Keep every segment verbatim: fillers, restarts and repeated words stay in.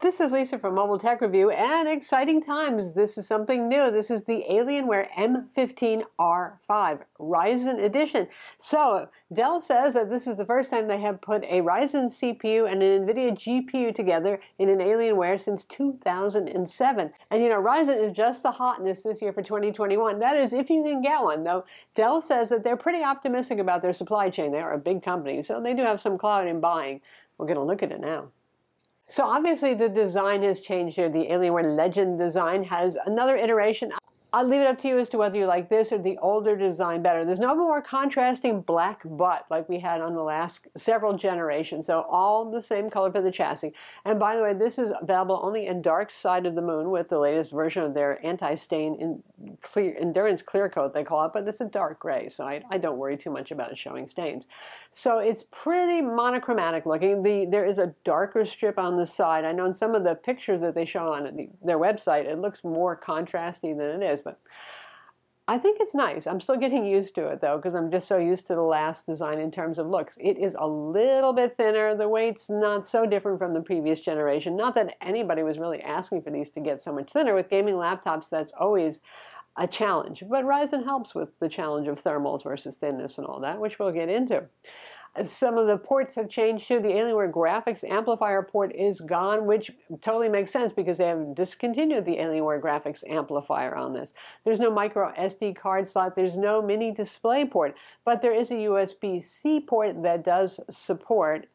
This is Lisa from Mobile Tech Review, and exciting times. This is something new. This is the Alienware M fifteen R five Ryzen edition. So Dell says that this is the first time they have put a Ryzen C P U and an NVIDIA G P U together in an Alienware since two thousand seven. And you know, Ryzen is just the hotness this year for twenty twenty-one. That is, if you can get one, though. Dell says that they're pretty optimistic about their supply chain. They are a big company, so they do have some clout in buying. We're going to look at it now. So obviously the design has changed here. The Alienware Legend design has another iteration. I'll leave it up to you as to whether you like this or the older design better. There's no more contrasting black butt like we had on the last several generations. So all the same color for the chassis. And by the way, this is available only in Dark Side of the Moon with the latest version of their anti-stain in clear, endurance clear coat, they call it. But this is dark gray, so I, I don't worry too much about showing stains. So it's pretty monochromatic looking. The, there is a darker strip on the side. I know in some of the pictures that they show on the, their website, it looks more contrasty than it is. But I think it's nice. I'm still getting used to it, though, because I'm just so used to the last design in terms of looks. It is a little bit thinner. The weight's not so different from the previous generation. Not that anybody was really asking for these to get so much thinner. With gaming laptops, that's always a challenge. But Ryzen helps with the challenge of thermals versus thinness and all that, which we'll get into. Some of the ports have changed too. The Alienware Graphics Amplifier port is gone, which totally makes sense because they have discontinued the Alienware Graphics Amplifier on this. There's no micro S D card slot. There's no mini display port, but there is a U S B C port that does support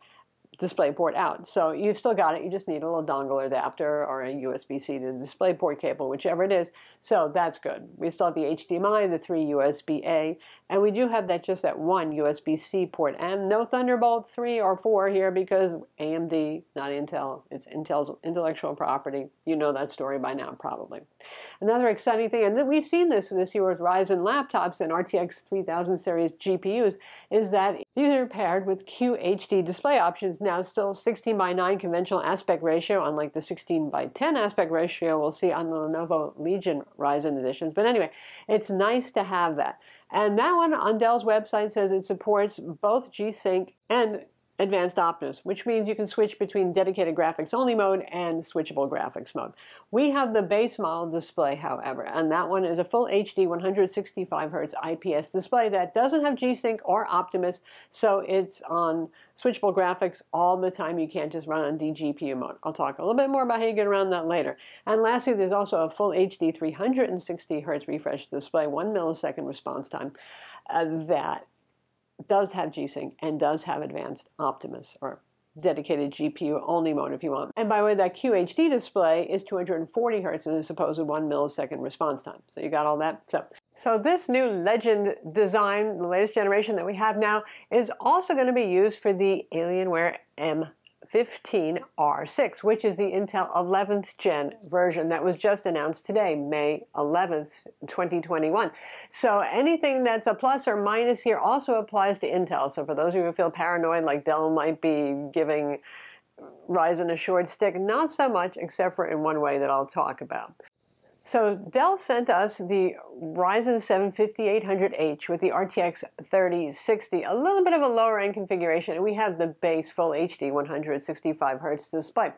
DisplayPort out. So you've still got it. You just need a little dongle adapter or a U S B C to DisplayPort cable, whichever it is. So that's good. We still have the H D M I, the three U S B A, and we do have that just that one U S B C port, and no Thunderbolt three or four here because A M D, not Intel. It's Intel's intellectual property. You know that story by now, probably. Another exciting thing, and we've seen this this year with Ryzen laptops and R T X three thousand series G P Us, is that these are paired with Q H D display options. Now still sixteen by nine conventional aspect ratio, unlike the sixteen by ten aspect ratio we'll see on the Lenovo Legion Ryzen editions. But anyway, it's nice to have that. And that one on Dell's website says it supports both G-Sync and Advanced Optimus, which means you can switch between dedicated graphics only mode and switchable graphics mode. We have the base model display, however, and that one is a full H D one sixty-five hertz I P S display that doesn't have G-Sync or Optimus, so it's on switchable graphics all the time. You can't just run on D G P U mode. I'll talk a little bit more about how you get around that later. And lastly, there's also a full H D three sixty hertz refresh display, one millisecond response time. Uh, that does have G-Sync and does have Advanced Optimus, or dedicated G P U only mode if you want. And by the way, that Q H D display is two forty hertz and a supposed one millisecond response time. So you got all that. So, so this new Legend design, the latest generation that we have now, is also going to be used for the Alienware M fifteen R six, which is the Intel eleventh gen version that was just announced today, May eleventh, twenty twenty-one. So anything that's a plus or minus here also applies to Intel. So for those of you who feel paranoid, like Dell might be giving Ryzen a short stick, not so much, except for in one way that I'll talk about. So Dell sent us the Ryzen seven fifty-eight hundred H with the R T X thirty sixty, a little bit of a lower end configuration, and we have the base full H D one sixty-five hertz display.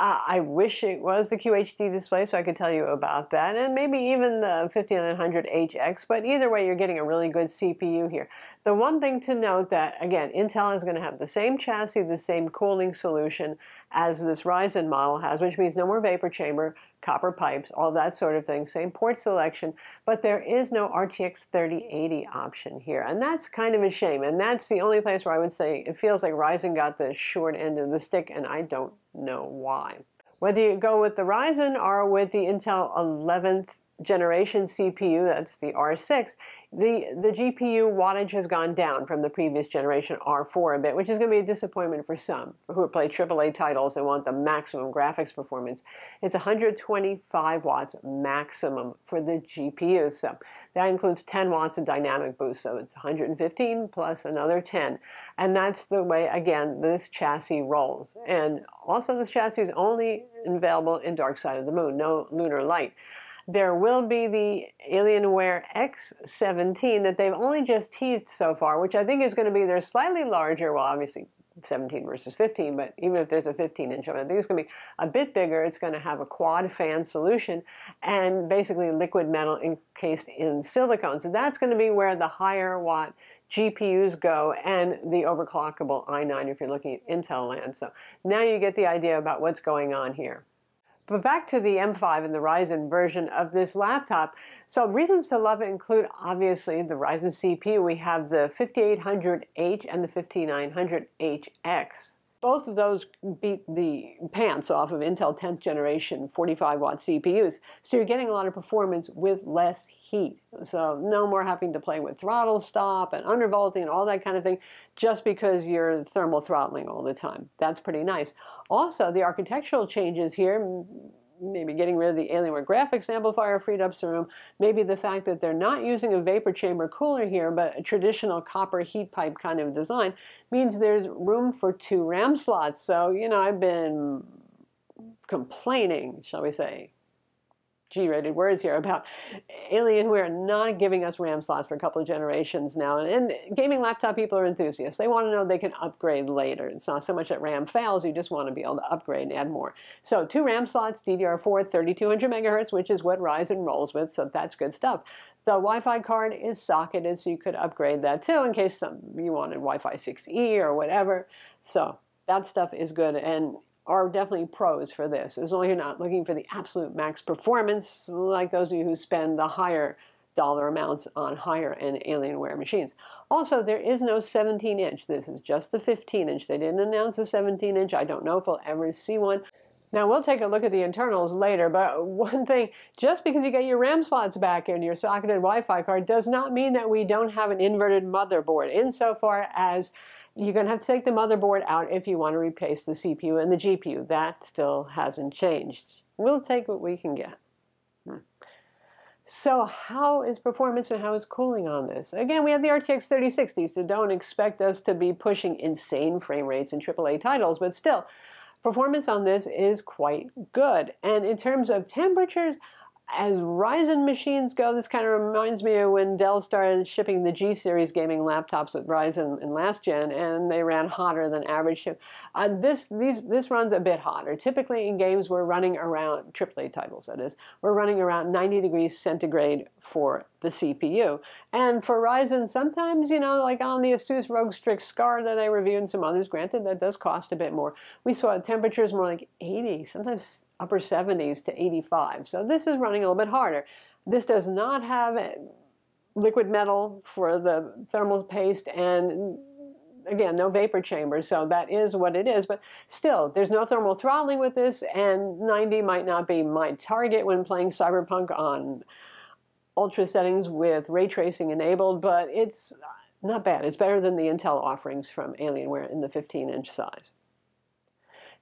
Uh, I wish it was the Q H D display so I could tell you about that, and maybe even the fifty-nine hundred H X, but either way you're getting a really good C P U here. The one thing to note that, again, Intel is going to have the same chassis, the same cooling solution as this Ryzen model has, which means no more vapor chamber, copper pipes, all that sort of thing, same port selection, but there is no R T X thirty eighty option here, and that's kind of a shame, and that's the only place where I would say it feels like Ryzen got the short end of the stick, and I don't know why. Whether you go with the Ryzen or with the Intel eleventh generation C P U, that's the R six, the, the G P U wattage has gone down from the previous generation R four a bit, which is going to be a disappointment for some who play triple A titles and want the maximum graphics performance. It's one twenty-five watts maximum for the G P U, so that includes ten watts of dynamic boost, so it's one fifteen plus another ten, and that's the way, again, this chassis rolls. And also this chassis is only available in Dark Side of the Moon, no lunar light. There will be the Alienware X seventeen that they've only just teased so far, which I think is going to be their slightly larger, well, obviously seventeen versus fifteen, but even if there's a fifteen inch oven, I think it's going to be a bit bigger. It's going to have a quad fan solution and basically liquid metal encased in silicone. So that's going to be where the higher watt G P Us go, and the overclockable i nine if you're looking at Intel land. So now you get the idea about what's going on here. But back to the M five and the Ryzen version of this laptop. So reasons to love it include, obviously, the Ryzen C P U. We have the fifty-eight hundred H and the fifty-nine hundred H X. Both of those beat the pants off of Intel tenth generation forty-five watt C P Us. So you're getting a lot of performance with less heat. So no more having to play with throttle stop and undervolting and all that kind of thing just because you're thermal throttling all the time. That's pretty nice. Also, the architectural changes here, maybe getting rid of the Alienware Graphics Amplifier freed up some room, maybe the fact that they're not using a vapor chamber cooler here, but a traditional copper heat pipe kind of design, means there's room for two RAM slots. So, you know, I've been complaining, shall we say, G-rated words here, about Alienware not giving us RAM slots for a couple of generations now. And, and gaming laptop people are enthusiasts. They want to know they can upgrade later. It's not so much that RAM fails, you just want to be able to upgrade and add more. So two RAM slots, D D R four, thirty-two hundred megahertz, which is what Ryzen rolls with, so that's good stuff. The Wi-Fi card is socketed, so you could upgrade that too in case some, you wanted Wi-Fi six E or whatever. So that stuff is good, and are definitely pros for this, as long as you're not looking for the absolute max performance like those of you who spend the higher dollar amounts on higher-end Alienware machines. Also, there is no seventeen inch. This is just the fifteen inch. They didn't announce a seventeen inch. I don't know if we'll ever see one. Now, we'll take a look at the internals later, but one thing, just because you get your RAM slots back and your socketed Wi-Fi card does not mean that we don't have an inverted motherboard, insofar as you're going to have to take the motherboard out if you want to replace the C P U and the G P U. That still hasn't changed. We'll take what we can get. Hmm. So how is performance and how is cooling on this? Again, we have the R T X thirty sixty, so don't expect us to be pushing insane frame rates in triple A titles, but still, performance on this is quite good. And in terms of temperatures, as Ryzen machines go, this kind of reminds me of when Dell started shipping the G series gaming laptops with Ryzen in last gen, and they ran hotter than average. Uh, this, these, this runs a bit hotter. Typically in games, we're running around, triple A titles that is, we're running around ninety degrees centigrade for the C P U. And for Ryzen, sometimes, you know, like on the Asus R O G Strix Scar that I reviewed and some others, granted that does cost a bit more, we saw temperatures more like eighty, sometimes upper seventies to eighty-five. So this is running a little bit harder. This does not have liquid metal for the thermal paste, and again, no vapor chamber, so that is what it is. But still, there's no thermal throttling with this, and ninety might not be my target when playing Cyberpunk on ultra settings with ray tracing enabled, but it's not bad. It's better than the Intel offerings from Alienware in the fifteen inch size.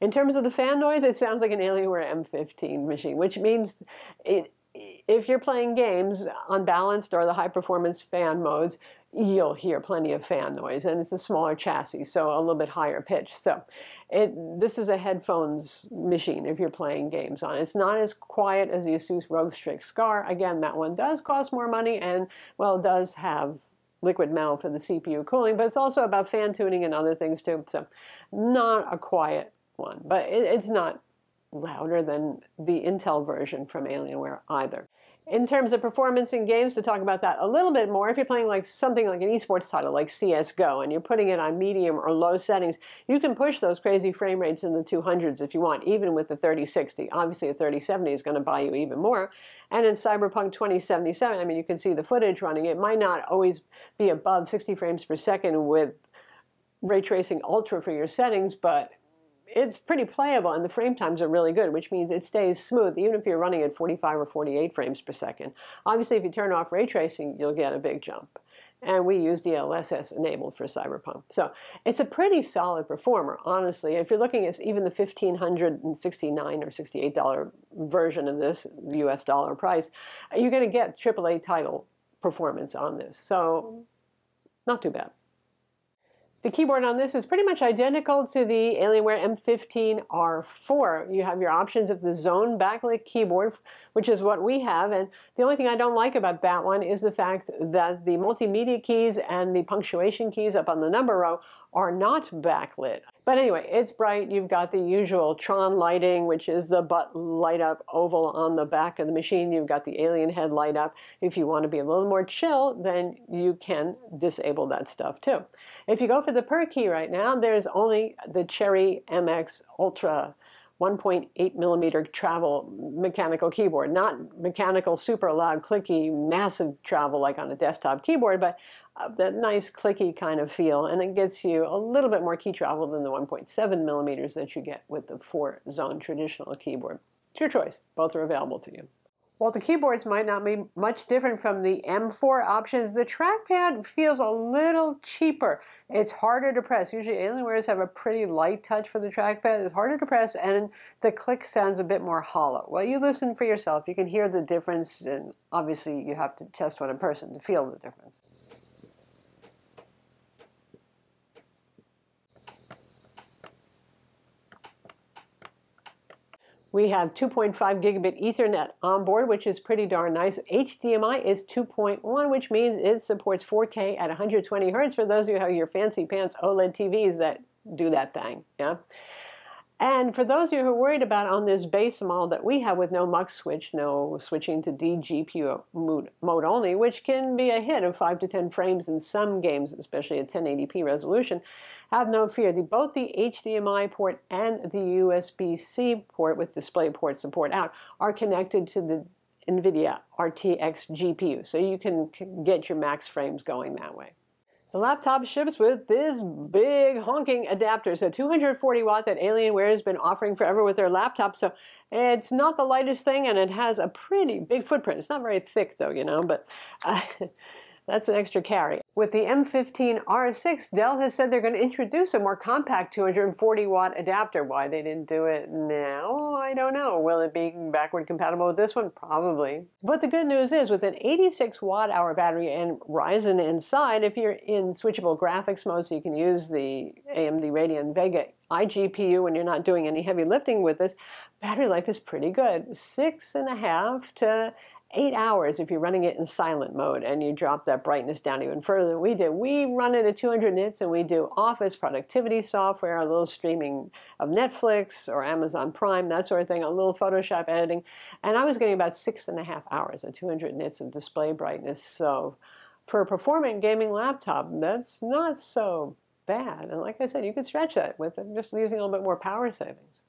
In terms of the fan noise, it sounds like an Alienware M fifteen machine, which means it, if you're playing games on balanced or the high-performance fan modes, you'll hear plenty of fan noise, and it's a smaller chassis, so a little bit higher pitch. So it, this is a headphones machine if you're playing games on. It's not as quiet as the Asus R O G Strix Scar. Again, that one does cost more money and, well, does have liquid metal for the C P U cooling, but it's also about fan tuning and other things too, so not a quiet one, but it, it's not louder than the Intel version from Alienware either. In terms of performance in games, to talk about that a little bit more, if you're playing like something like an esports title like C S G O and you're putting it on medium or low settings, you can push those crazy frame rates in the two hundreds if you want, even with the thirty sixty. Obviously, a thirty seventy is going to buy you even more. And in Cyberpunk twenty seventy-seven, I mean, you can see the footage running. It might not always be above sixty frames per second with ray tracing ultra for your settings, but it's pretty playable, and the frame times are really good, which means it stays smooth even if you're running at forty-five or forty-eight frames per second. Obviously, if you turn off ray tracing, you'll get a big jump. And we use D L S S enabled for Cyberpunk. So it's a pretty solid performer, honestly. If you're looking at even the fifteen sixty-nine or sixty-eight dollar version of this, U S dollar price, you're going to get triple A title performance on this. So not too bad. The keyboard on this is pretty much identical to the Alienware M fifteen R four. You have your options of the zone backlit keyboard, which is what we have, and the only thing I don't like about that one is the fact that the multimedia keys and the punctuation keys up on the number row are not backlit. But anyway, it's bright. You've got the usual Tron lighting, which is the butt light up oval on the back of the machine. You've got the alien head light up. If you want to be a little more chill, then you can disable that stuff too. If you go for the per key right now, there's only the Cherry M X Ultra one point eight millimeter travel mechanical keyboard, not mechanical super loud clicky massive travel like on a desktop keyboard, but uh, that nice clicky kind of feel, and it gets you a little bit more key travel than the one point seven millimeters that you get with the four zone traditional keyboard. It's your choice. Both are available to you. While the keyboards might not be much different from the M four options, the trackpad feels a little cheaper. It's harder to press. Usually Alienwares have a pretty light touch for the trackpad. It's harder to press and the click sounds a bit more hollow. Well, you listen for yourself. You can hear the difference, and obviously you have to test one in person to feel the difference. We have two point five gigabit Ethernet on board, which is pretty darn nice. H D M I is two point one, which means it supports four K at one hundred twenty hertz for those of you who have your fancy pants OLED T Vs that do that thing. Yeah. And for those of you who are worried about on this base model that we have with no mux switch, no switching to D G P U mode, mode only, which can be a hit of five to ten frames in some games, especially at ten eighty p resolution, have no fear. The, both the H D M I port and the U S B C port with DisplayPort support out are connected to the NVIDIA R T X G P U, so you can get your max frames going that way. The laptop ships with this big honking adapter, so two hundred forty watt that Alienware has been offering forever with their laptops, so it's not the lightest thing and it has a pretty big footprint. It's not very thick though, you know, but uh, that's an extra carry. With the M fifteen R six, Dell has said they're going to introduce a more compact two hundred forty watt adapter. Why they didn't do it now, I don't know. Will it be backward compatible with this one? Probably. But the good news is, with an eighty-six watt hour battery and Ryzen inside, if you're in switchable graphics mode, so you can use the A M D Radeon Vega iGPU when you're not doing any heavy lifting with this, battery life is pretty good. Six and a half to eight hours if you're running it in silent mode and you drop that brightness down even further than we did. We run it at two hundred nits and we do office productivity software, a little streaming of Netflix or Amazon Prime, that sort of thing, a little Photoshop editing, and I was getting about six and a half hours at two hundred nits of display brightness. So for a performant gaming laptop, that's not so bad, and like I said, you could stretch that with it, just using a little bit more power savings.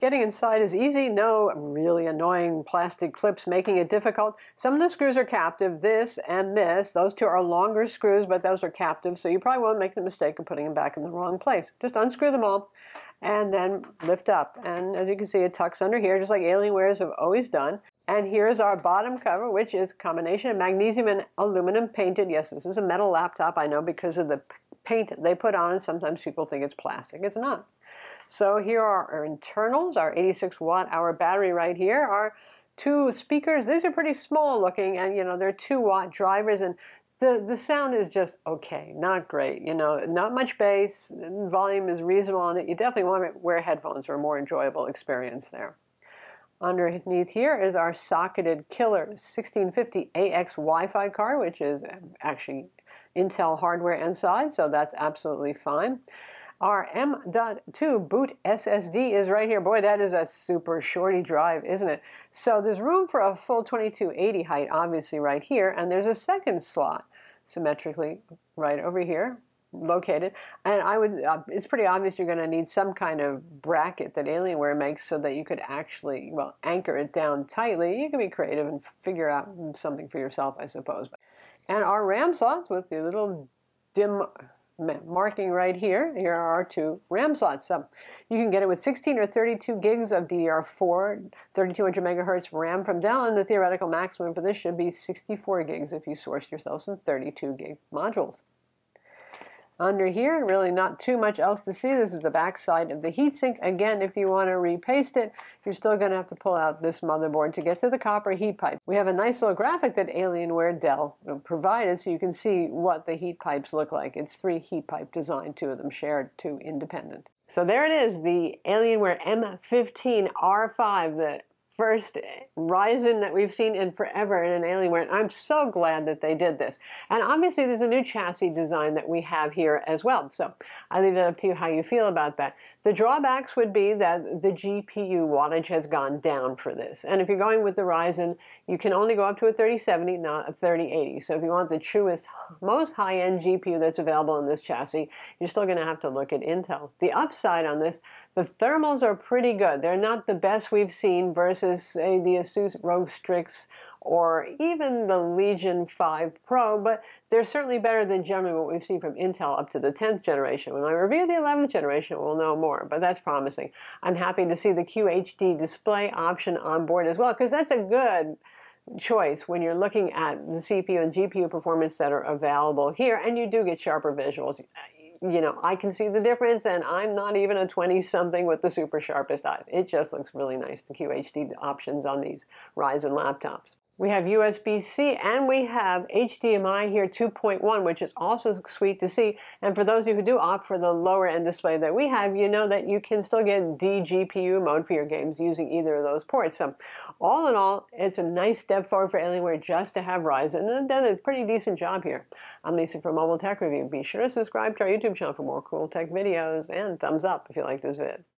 Getting inside is easy. No really annoying plastic clips making it difficult. Some of the screws are captive, this and this. Those two are longer screws, but those are captive, so you probably won't make the mistake of putting them back in the wrong place. Just unscrew them all and then lift up. And as you can see, it tucks under here, just like Alienwares have always done. And here's our bottom cover, which is a combination of magnesium and aluminum painted. Yes, this is a metal laptop, I know, because of the paint they put on, and sometimes people think it's plastic. It's not. So here are our internals, our eighty-six watt hour battery right here, our two speakers. These are pretty small looking, and you know, they're two watt drivers, and the, the sound is just okay, not great, you know, not much bass, volume is reasonable on it. You definitely want to wear headphones for a more enjoyable experience there. Underneath here is our socketed killer sixteen fifty A X Wi-Fi card, which is actually Intel hardware inside, so that's absolutely fine. Our M dot two boot S S D is right here. Boy, that is a super shorty drive, isn't it? So there's room for a full twenty-two eighty height, obviously, right here, and there's a second slot symmetrically right over here, located. And I would, uh, it's pretty obvious you're going to need some kind of bracket that Alienware makes so that you could actually, well, anchor it down tightly. You can be creative and figure out something for yourself, I suppose. And our RAM slots with the little dim marking right here, here are our two RAM slots. So you can get it with sixteen or thirty-two gigs of D D R four, thirty-two hundred megahertz RAM from Dell, and the theoretical maximum for this should be sixty-four gigs if you sourced yourself some thirty-two gig modules. Under here, really not too much else to see. This is the back side of the heatsink. Again, if you want to repaste it, you're still going to have to pull out this motherboard to get to the copper heat pipe. We have a nice little graphic that Alienware Dell provided so you can see what the heat pipes look like. It's three heat pipe design, two of them shared, two independent. So there it is, the Alienware M fifteen R five, the first Ryzen that we've seen in forever in an Alienware, and I'm so glad that they did this. And obviously there's a new chassis design that we have here as well, so I leave it up to you how you feel about that. The drawbacks would be that the G P U wattage has gone down for this, and if you're going with the Ryzen, you can only go up to a thirty seventy, not a thirty eighty. So if you want the truest, most high-end G P U that's available in this chassis, you're still going to have to look at Intel. The upside on this, the thermals are pretty good. They're not the best we've seen versus say the Asus R O G Strix or even the Legion five Pro, but they're certainly better than generally what we've seen from Intel up to the tenth generation. When I review the eleventh generation, we'll know more, but that's promising. I'm happy to see the Q H D display option on board as well, because that's a good choice when you're looking at the C P U and G P U performance that are available here, and you do get sharper visuals. You know, I can see the difference, and I'm not even a twenty something with the super sharpest eyes. It just looks really nice, the Q H D options on these Ryzen laptops. We have U S B C and we have H D M I here two point one, which is also sweet to see. And for those of you who do opt for the lower end display that we have, you know that you can still get D G P U mode for your games using either of those ports. So all in all, it's a nice step forward for Alienware just to have Ryzen, and done a pretty decent job here. I'm Lisa from Mobile Tech Review. Be sure to subscribe to our YouTube channel for more cool tech videos, and thumbs up if you like this vid.